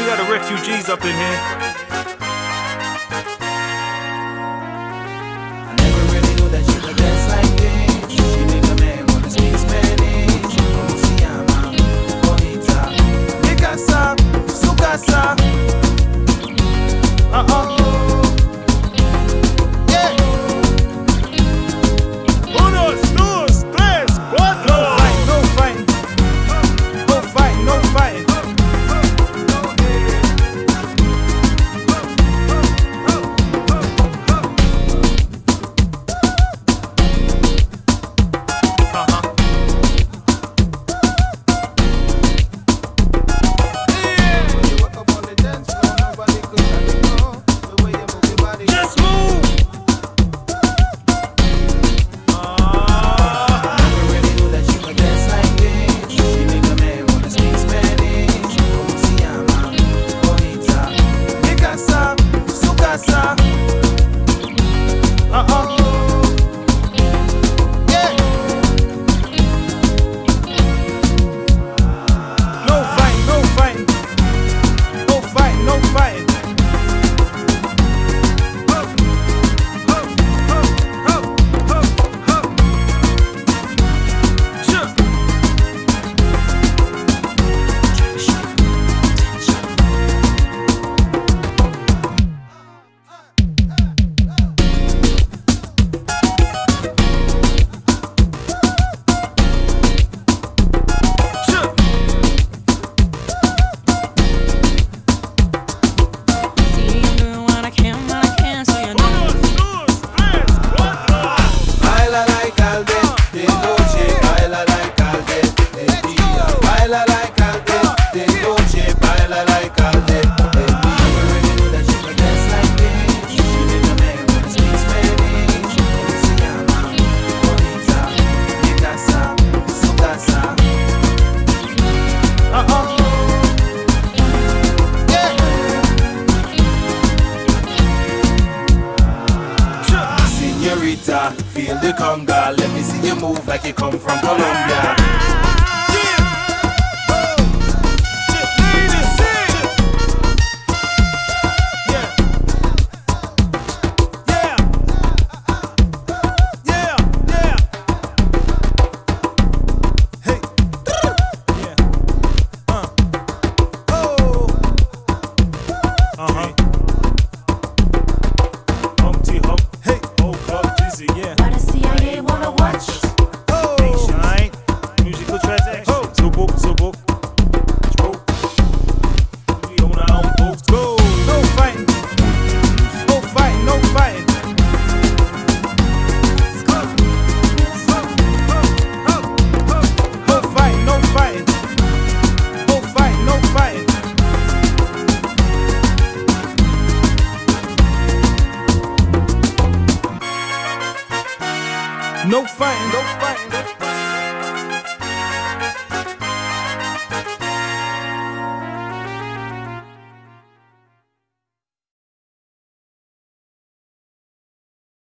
We got the refugees up in here. Feel the conga, let me see you move like you come from Colombia. No fighting, no fighting.